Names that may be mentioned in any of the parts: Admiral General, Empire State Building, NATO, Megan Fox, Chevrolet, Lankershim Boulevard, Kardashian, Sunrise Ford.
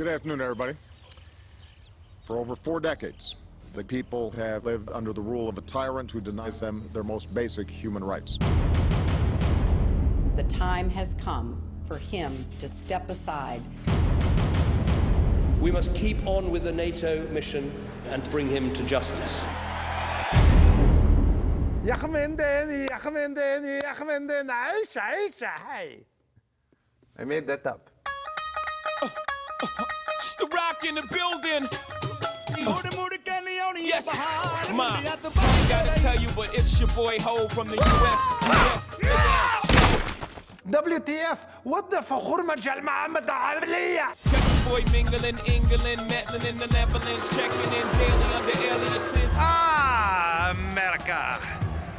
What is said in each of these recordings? Good afternoon, everybody. For over 4 decades, the people have lived under the rule of a tyrant who denies them their most basic human rights. The time has come for him to step aside. We must keep on with the NATO mission and bring him to justice. I made that up. It's the rock in the building. Yes, Mom. I gotta tell you, but it's your boy Ho from the U.S. WTF? What the for your boy mingling, England, Matlin in the Netherlands, checking in daily under aliases. Ah, America,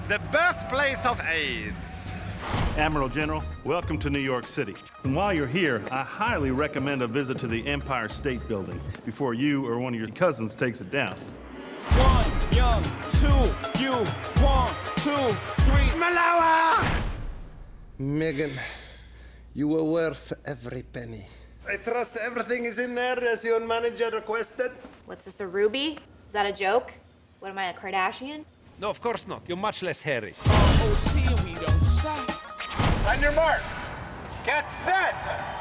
the birthplace of AIDS. Admiral General, welcome to New York City. And while you're here, I highly recommend a visit to the Empire State Building before you or one of your cousins takes it down. One, young, two, you, one, two, three, Malawa! Megan, you were worth every penny. I trust everything is in there as your manager requested. What's this, a ruby? Is that a joke? What am I, a Kardashian? No, of course not. You're much less hairy. Oh, see, we don't stop. On your marks. Get set!